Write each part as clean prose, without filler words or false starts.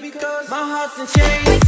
because my heart's in chains.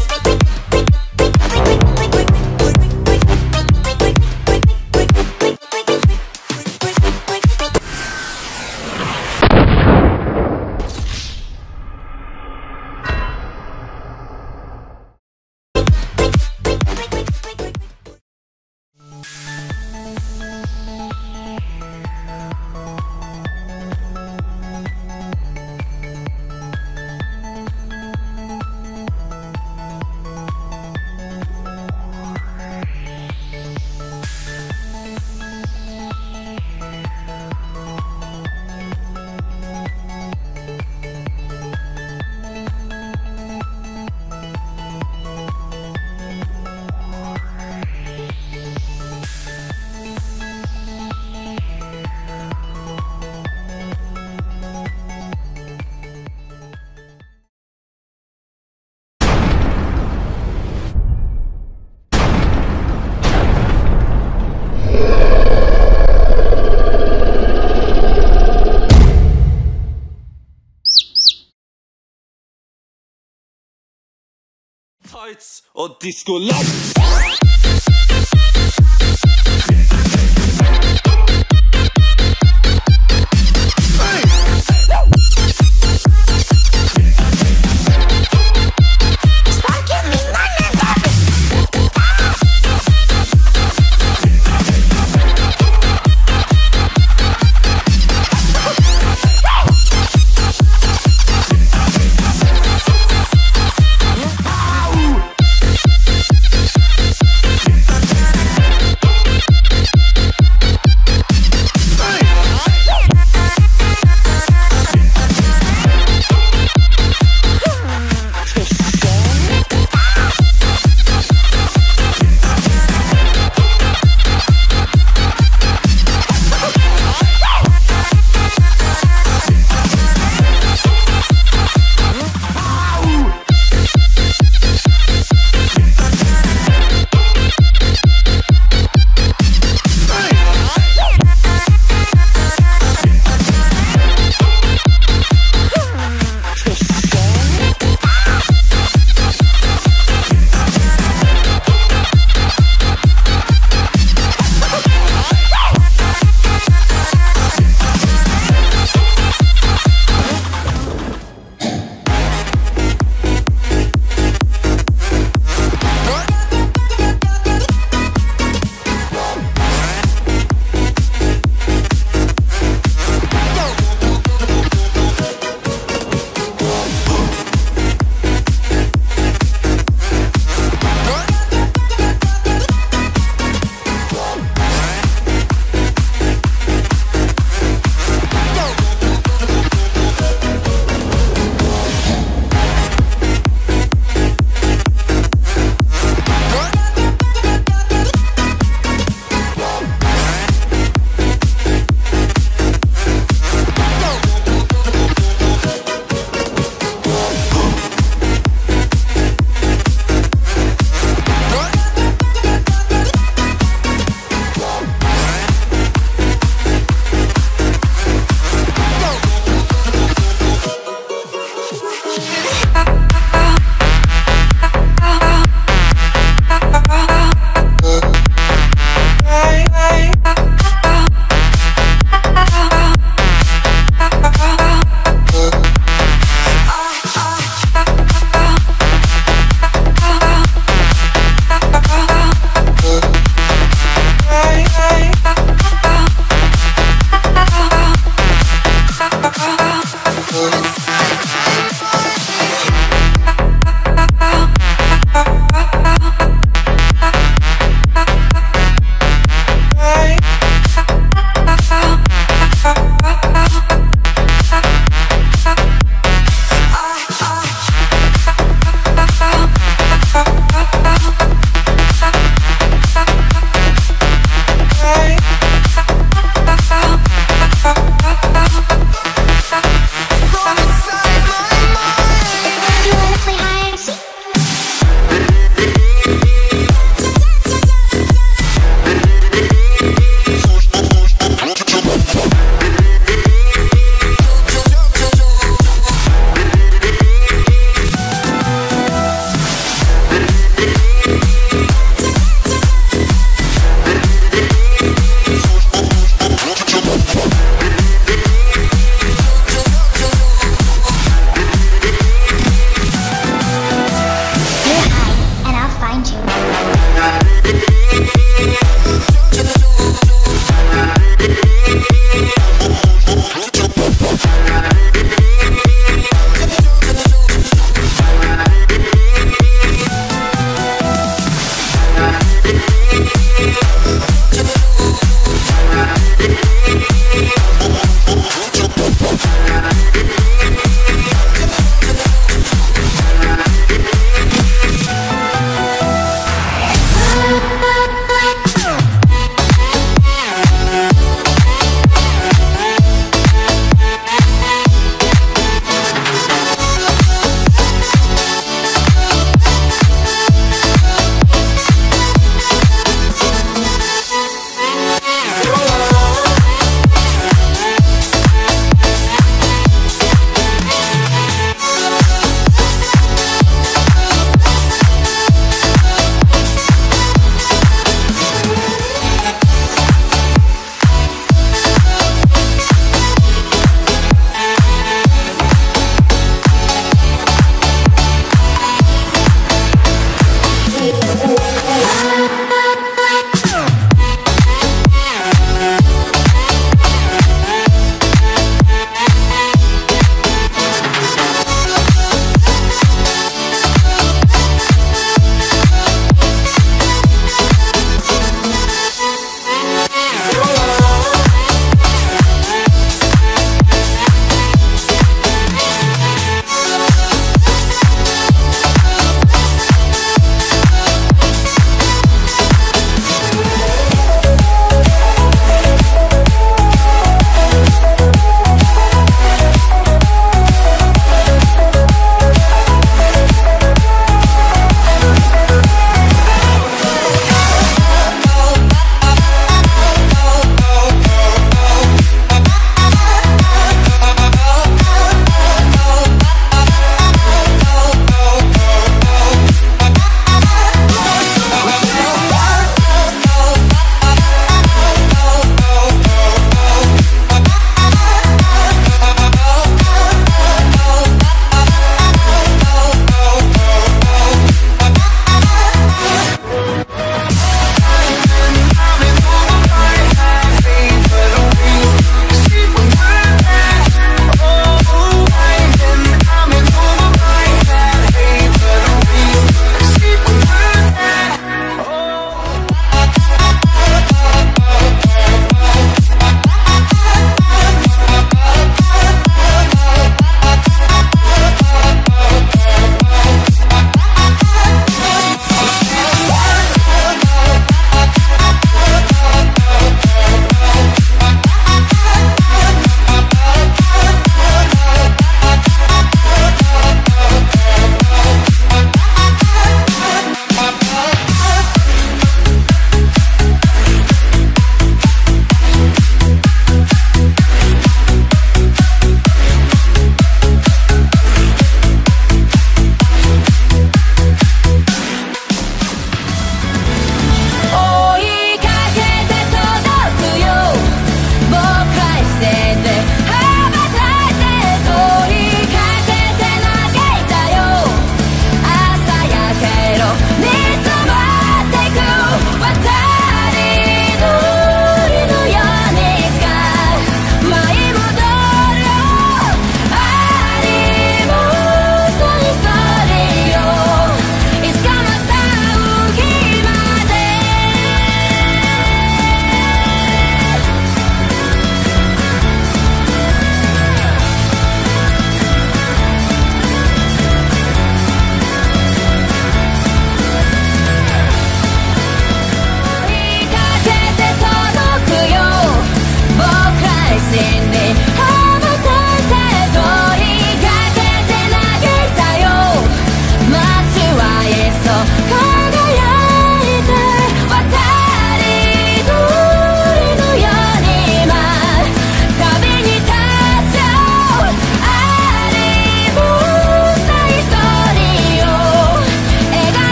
Tights or disco lights.